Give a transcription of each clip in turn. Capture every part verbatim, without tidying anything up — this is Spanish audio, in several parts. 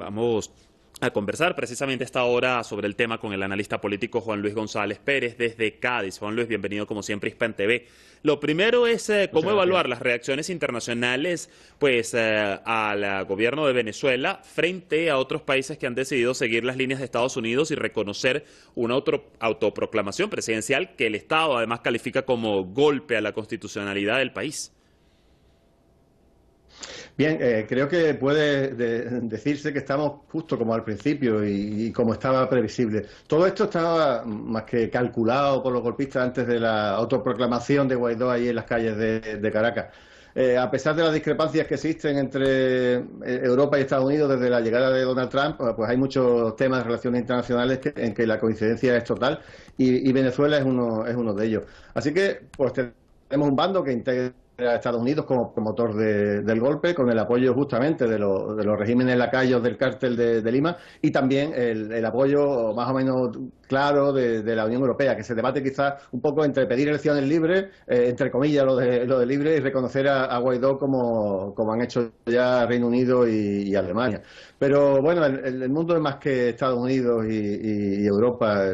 Vamos a conversar precisamente a esta hora sobre el tema con el analista político Juan Luis González Pérez desde Cádiz. Juan Luis, bienvenido como siempre a HispanTV. Lo primero es eh, cómo evaluar las reacciones internacionales pues, eh, al gobierno de Venezuela frente a otros países que han decidido seguir las líneas de Estados Unidos y reconocer una otro, autoproclamación presidencial que el Estado además califica como golpe a la constitucionalidad del país. Bien, eh, creo que puede de, decirse que estamos justo como al principio y, y como estaba previsible. Todo esto estaba más que calculado por los golpistas antes de la autoproclamación de Guaidó ahí en las calles de, de Caracas. Eh, a pesar de las discrepancias que existen entre Europa y Estados Unidos desde la llegada de Donald Trump, pues hay muchos temas de relaciones internacionales que, en que la coincidencia es total y, y Venezuela es uno, es uno de ellos. Así que pues tenemos un bando que integra a Estados Unidos como promotor de, del golpe, con el apoyo justamente de, lo, de los regímenes lacayos del cártel de, de Lima y también el, el apoyo más o menos claro de, de la Unión Europea, que se debate quizás un poco entre pedir elecciones libres, eh, entre comillas lo de, lo de libre, y reconocer a, a Guaidó como, como han hecho ya Reino Unido y, y Alemania. Pero bueno, el, el mundo es más que Estados Unidos y, y Europa.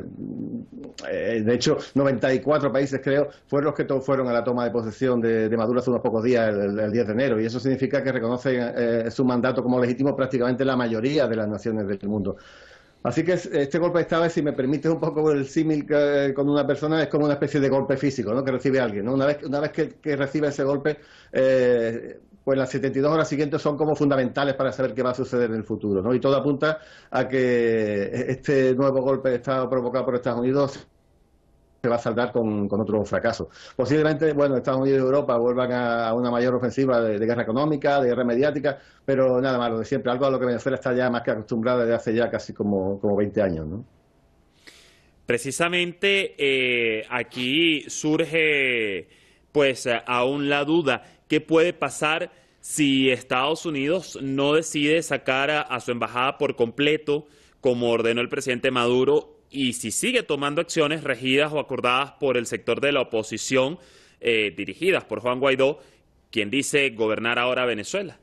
Eh, de hecho, noventa y cuatro países, creo, fueron los que todos fueron a la toma de posesión de, de Maduro hace unos pocos días, el, el diez de enero, y eso significa que reconocen eh, su mandato como legítimo prácticamente la mayoría de las naciones del mundo. Así que este golpe de Estado, si me permites un poco el símil eh, con una persona, es como una especie de golpe físico, ¿no?, que recibe alguien, ¿no? Una vez, una vez que, que recibe ese golpe, eh, pues las setenta y dos horas siguientes son como fundamentales para saber qué va a suceder en el futuro, ¿no? Y todo apunta a que este nuevo golpe de Estado provocado por Estados Unidos se va a saldar con, con otro fracaso. Posiblemente, bueno, Estados Unidos y Europa vuelvan a, a una mayor ofensiva de, de guerra económica, de guerra mediática, pero nada más, lo de siempre, algo a lo que Venezuela está ya más que acostumbrada desde hace ya casi como, como veinte años, ¿no? Precisamente eh, aquí surge pues aún la duda, ¿qué puede pasar si Estados Unidos no decide sacar a, a su embajada por completo, como ordenó el presidente Maduro, y si sigue tomando acciones regidas o acordadas por el sector de la oposición, eh, dirigidas por Juan Guaidó, quien dice gobernar ahora Venezuela?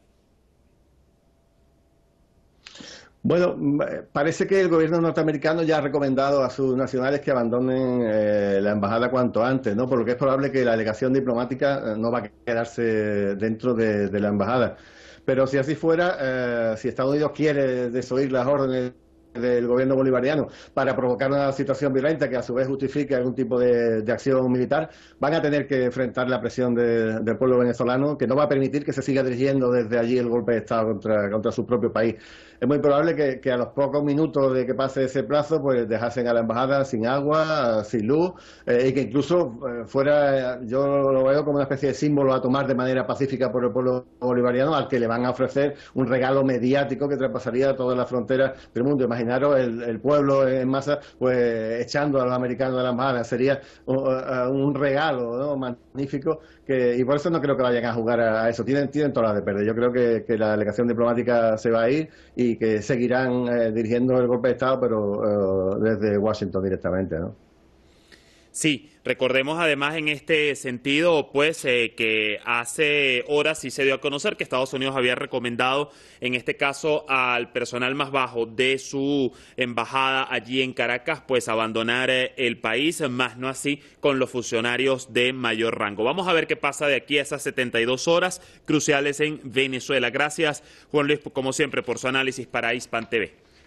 Bueno, parece que el gobierno norteamericano ya ha recomendado a sus nacionales que abandonen eh, la embajada cuanto antes, ¿no? Por lo que es probable que la delegación diplomática no va a quedarse dentro de, de la embajada. Pero si así fuera, eh, si Estados Unidos quiere desoír las órdenes del gobierno bolivariano para provocar una situación violenta que a su vez justifique algún tipo de, de acción militar, van a tener que enfrentar la presión de, del pueblo venezolano, que no va a permitir que se siga dirigiendo desde allí el golpe de Estado contra, contra su propio país. Es muy probable que, que a los pocos minutos de que pase ese plazo, pues dejasen a la embajada sin agua, sin luz, eh, y que incluso eh, fuera, yo lo veo como una especie de símbolo a tomar de manera pacífica por el pueblo bolivariano, al que le van a ofrecer un regalo mediático que traspasaría todas las fronteras del mundo. Imagínate, imaginaros el, el pueblo en masa pues echando a los americanos de la embajada. Sería uh, un regalo, ¿no?, magnífico, que, y por eso no creo que vayan a jugar a, a eso. Tienen, tienen todas las de perder. Yo creo que, que la delegación diplomática se va a ir y que seguirán eh, dirigiendo el golpe de Estado, pero uh, desde Washington directamente, ¿no? Sí, recordemos además en este sentido pues eh, que hace horas sí se dio a conocer que Estados Unidos había recomendado en este caso al personal más bajo de su embajada allí en Caracas pues abandonar eh, el país, más no así con los funcionarios de mayor rango. Vamos a ver qué pasa de aquí a esas setenta y dos horas cruciales en Venezuela. Gracias, Juan Luis, como siempre por su análisis para HispanTV.